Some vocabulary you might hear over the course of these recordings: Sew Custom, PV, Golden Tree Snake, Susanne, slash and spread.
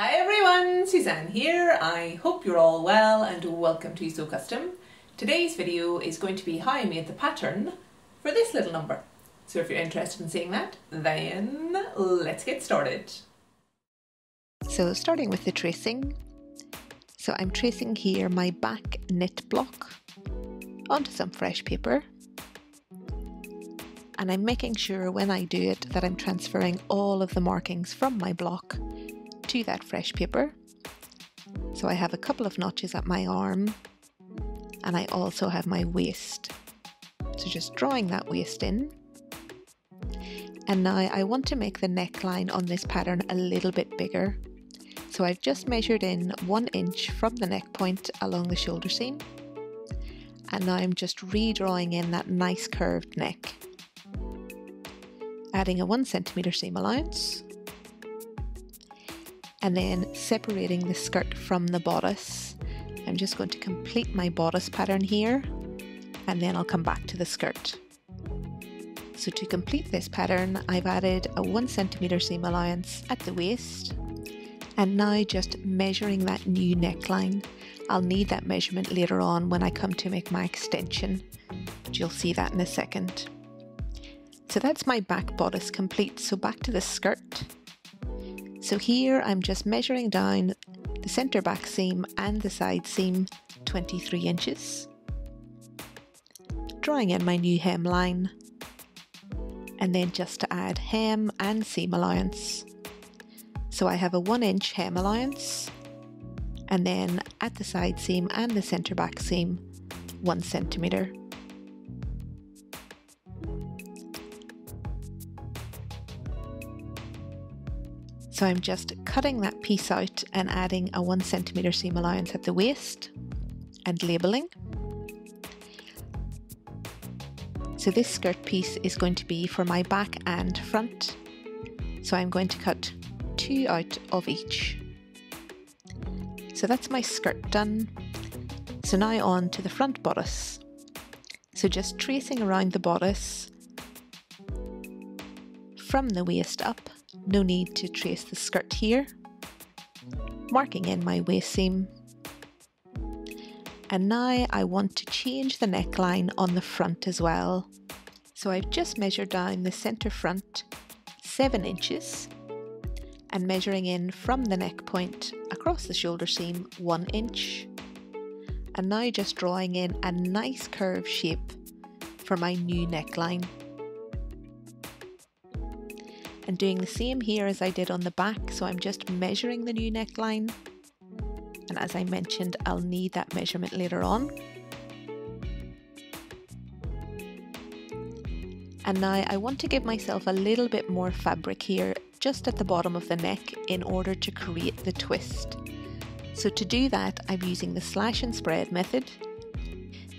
Hi everyone, Suzanne here. I hope you're all well and welcome to Sew Custom. Today's video is going to be how I made the pattern for this little number. So if you're interested in seeing that, then let's get started. So starting with the tracing. So I'm tracing here my back knit block onto some fresh paper. And I'm making sure when I do it that I'm transferring all of the markings from my block to that fresh paper. So I have a couple of notches at my arm and I also have my waist. So just drawing that waist in. And now I want to make the neckline on this pattern a little bit bigger. So I've just measured in 1 inch from the neck point along the shoulder seam. And now I'm just redrawing in that nice curved neck. Adding a 1 centimeter seam allowance. And then separating the skirt from the bodice. I'm just going to complete my bodice pattern here and then I'll come back to the skirt. So to complete this pattern, I've added a 1 centimeter seam allowance at the waist and now just measuring that new neckline. I'll need that measurement later on when I come to make my extension, but you'll see that in a second. So that's my back bodice complete, so back to the skirt. So here I'm just measuring down the centre back seam and the side seam 23 inches, drawing in my new hemline and then just to add hem and seam allowance. So I have a 1 inch hem allowance and then at the side seam and the centre back seam 1 centimetre. So I'm just cutting that piece out and adding a 1 centimeter seam allowance at the waist and labelling. So this skirt piece is going to be for my back and front. So I'm going to cut 2 out of each. So that's my skirt done. So now on to the front bodice. So just tracing around the bodice from the waist up. No need to trace the skirt here, marking in my waist seam. And now I want to change the neckline on the front as well. So I've just measured down the centre front 7 inches and measuring in from the neck point across the shoulder seam 1 inch. And now just drawing in a nice curved shape for my new neckline. And doing the same here as I did on the back, so I'm just measuring the new neckline. And as I mentioned, I'll need that measurement later on. And now I want to give myself a little bit more fabric here, just at the bottom of the neck, in order to create the twist. So to do that, I'm using the slash and spread method.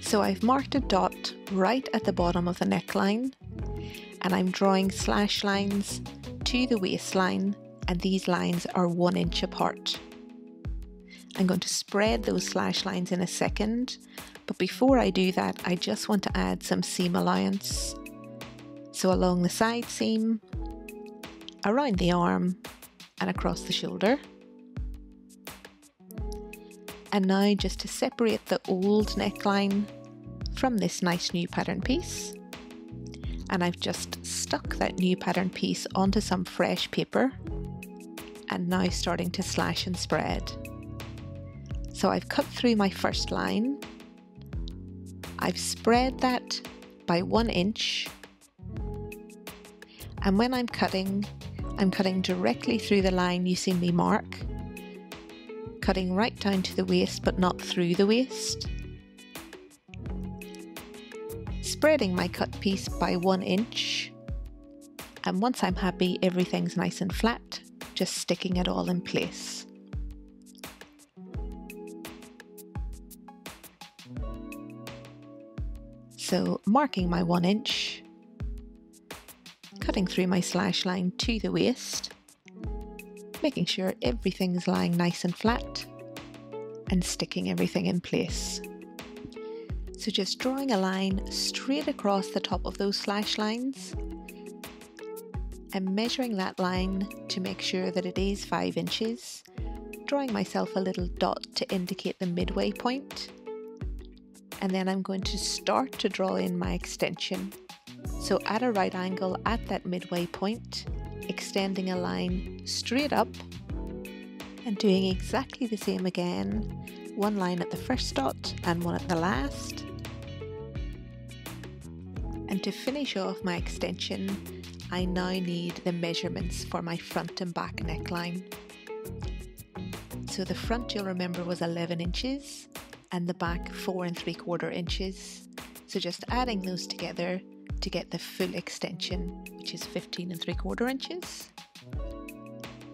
So I've marked a dot right at the bottom of the neckline, and I'm drawing slash lines to the waistline, and these lines are 1 inch apart. I'm going to spread those slash lines in a second, but before I do that I just want to add some seam allowance. So along the side seam, around the arm and across the shoulder. And now just to separate the old neckline from this nice new pattern piece. And I've just stuck that new pattern piece onto some fresh paper and now starting to slash and spread. So I've cut through my first line, I've spread that by 1 inch, and when I'm cutting directly through the line you see me mark, cutting right down to the waist but not through the waist. Spreading my cut piece by 1 inch, and once I'm happy everything's nice and flat, just sticking it all in place. So marking my 1 inch, cutting through my slash line to the waist, making sure everything's lying nice and flat, and sticking everything in place. So just drawing a line straight across the top of those slash lines and measuring that line to make sure that it is 5 inches drawing myself a little dot to indicate the midway point. And then I'm going to start to draw in my extension. So at a right angle at that midway point, extending a line straight up and doing exactly the same again. One line at the first dot and one at the last. And to finish off my extension, I now need the measurements for my front and back neckline. So the front, you'll remember, was 11 inches and the back 4 3/4 inches. So just adding those together to get the full extension, which is 15 3/4 inches.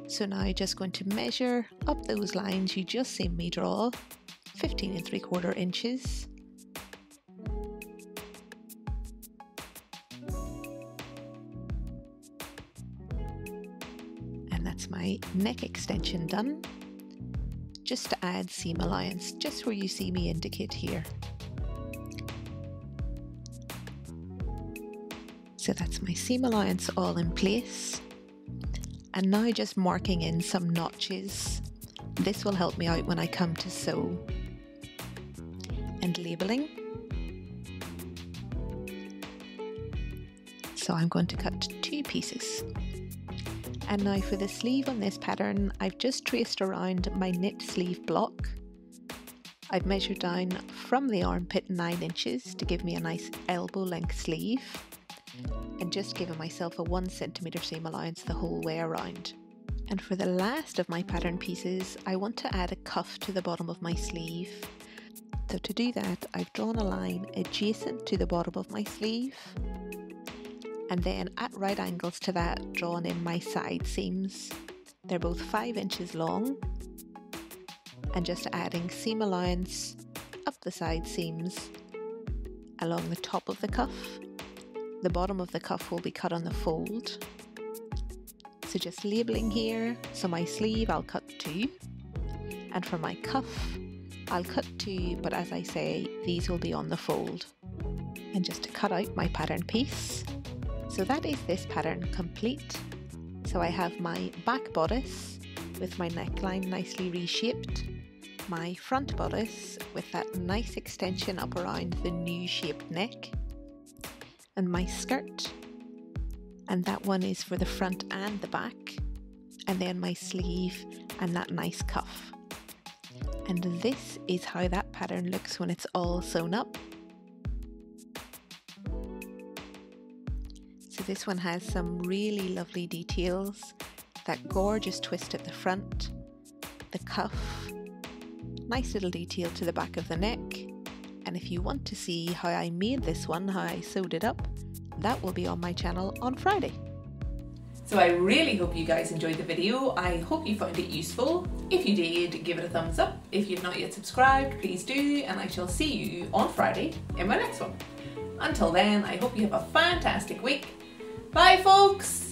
So now you're just going to measure up those lines you just seen me draw, 15 3/4 inches. And that's my neck extension done. Just to add seam allowance, just where you see me indicate here. So that's my seam allowance all in place. And now just marking in some notches. This will help me out when I come to sew. And labeling. So I'm going to cut 2 pieces. And now for the sleeve on this pattern, I've just traced around my knit sleeve block. I've measured down from the armpit 9 inches to give me a nice elbow length sleeve. And just giving myself a 1 centimetre seam allowance the whole way around. And for the last of my pattern pieces, I want to add a cuff to the bottom of my sleeve. So to do that, I've drawn a line adjacent to the bottom of my sleeve, and then at right angles to that, drawn in my side seams. They're both 5 inches long, and just adding seam allowance up the side seams along the top of the cuff. The bottom of the cuff will be cut on the fold. So just labelling here, so my sleeve I'll cut 2, and for my cuff I'll cut 2, but as I say, these will be on the fold. And just to cut out my pattern piece. So that is this pattern complete. So I have my back bodice with my neckline nicely reshaped, my front bodice with that nice extension up around the new shaped neck, and my skirt, and that one is for the front and the back, and then my sleeve and that nice cuff. And this is how that pattern looks when it's all sewn up. So this one has some really lovely details, that gorgeous twist at the front, the cuff, nice little detail to the back of the neck. And if you want to see how I made this one, how I sewed it up, that will be on my channel on Friday. So I really hope you guys enjoyed the video. I hope you found it useful. If you did, give it a thumbs up. If you've not yet subscribed, please do, and I shall see you on Friday in my next one. Until then, I hope you have a fantastic week. Bye folks!